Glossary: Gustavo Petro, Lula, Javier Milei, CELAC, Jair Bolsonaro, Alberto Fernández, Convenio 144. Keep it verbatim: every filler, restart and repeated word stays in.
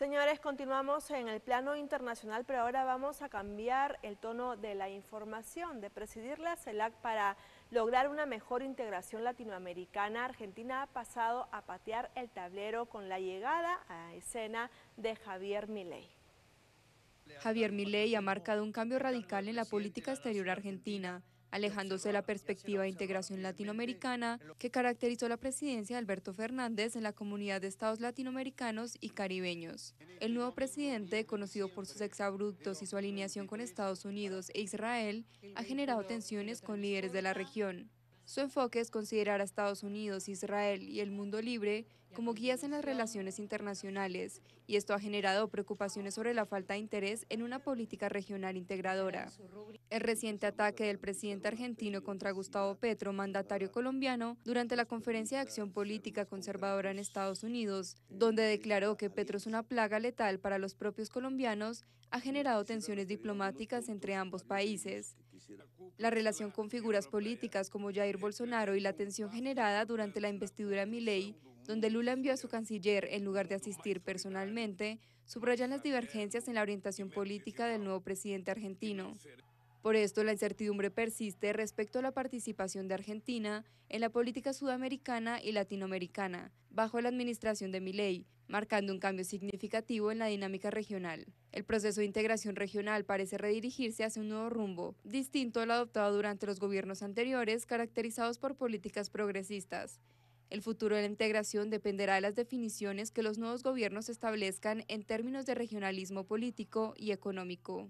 Señores, continuamos en el plano internacional, pero ahora vamos a cambiar el tono de la información. De presidir la CELAC para lograr una mejor integración latinoamericana, Argentina ha pasado a patear el tablero con la llegada a escena de Javier Milei. Javier Milei ha marcado un cambio radical en la política exterior argentina, alejándose de la perspectiva de integración latinoamericana que caracterizó la presidencia de Alberto Fernández en la Comunidad de Estados Latinoamericanos y Caribeños. El nuevo presidente, conocido por sus exabruptos y su alineación con Estados Unidos e Israel, ha generado tensiones con líderes de la región. Su enfoque es considerar a Estados Unidos, Israel y el mundo libre como guías en las relaciones internacionales, y esto ha generado preocupaciones sobre la falta de interés en una política regional integradora. El reciente ataque del presidente argentino contra Gustavo Petro, mandatario colombiano, durante la Conferencia de Acción Política Conservadora en Estados Unidos, donde declaró que Petro es una plaga letal para los propios colombianos, ha generado tensiones diplomáticas entre ambos países. La relación con figuras políticas como Jair Bolsonaro y la tensión generada durante la investidura de Milei, donde Lula envió a su canciller en lugar de asistir personalmente, subrayan las divergencias en la orientación política del nuevo presidente argentino. Por esto, la incertidumbre persiste respecto a la participación de Argentina en la política sudamericana y latinoamericana, bajo la administración de Milei, marcando un cambio significativo en la dinámica regional. El proceso de integración regional parece redirigirse hacia un nuevo rumbo, distinto al adoptado durante los gobiernos anteriores, caracterizados por políticas progresistas. El futuro de la integración dependerá de las definiciones que los nuevos gobiernos establezcan en términos de regionalismo político y económico.